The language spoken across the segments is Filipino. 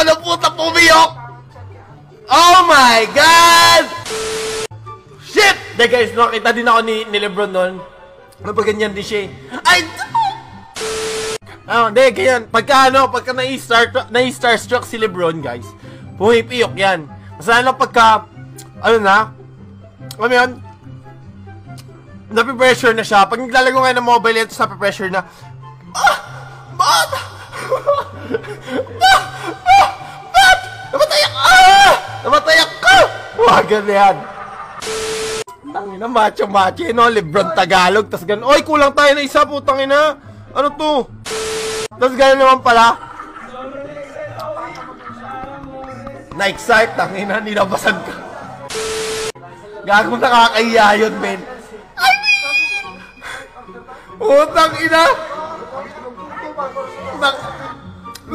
Ano puta pumiyok! Oh my God! Shit! De guys, nakita din ako ni LeBron noon. Napaganyan din siya eh. Ay! Hindi, ganyan. Pagka na-starstruck si LeBron guys, pumipiyok yan. Masaya lang pagka, ano na, alam yun, napipressure na siya. Pag naglalago ngayon ng mobile, ito sa napipressure na, ah! Ba't? Ganyan. Tangina, macho-macho, no? LeBron Tagalog. Tapos ganun, oy, kulang tayo na isa, putang ina. Ano to? Tapos ganun naman pala. Na-excite, tangina, nilabasan ka. Gago, nakakaiya yun, men. I mean! Putang ina!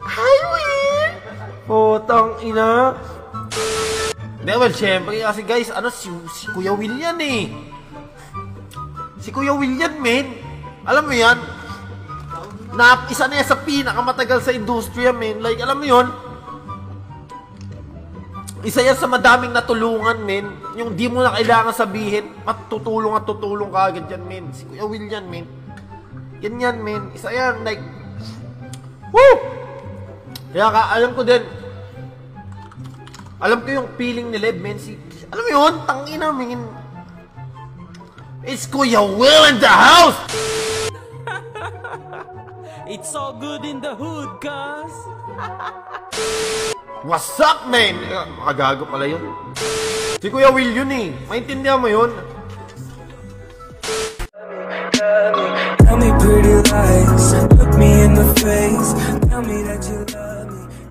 Highway! Putang ina. Hindi, well, syempre kasi guys, ano, si Kuya Will yan eh. Si Kuya Will yan, men. Alam mo yan? Isa na yan sa pinakamatagal sa industriya, men. Like, alam mo yun? Isa yan sa madaming natulungan, men. Yung di mo na kailangan sabihin, matutulong at tutulong ka agad yan, men. Si Kuya Will yan, men. Yan yan, men. Isa yan, like, woo! Kaya alam ko din, alam ko yung feeling ni Leb, men. Alam mo yun? Tangina, men. It's Kuya Will in the house! It's so good in the hood, cuz. What's up, men? Makagago pala yun. Si Kuya Will yun eh. Maintindihan mo yun? Tell me pretty lies. Look me in the face. Tell me that you love me.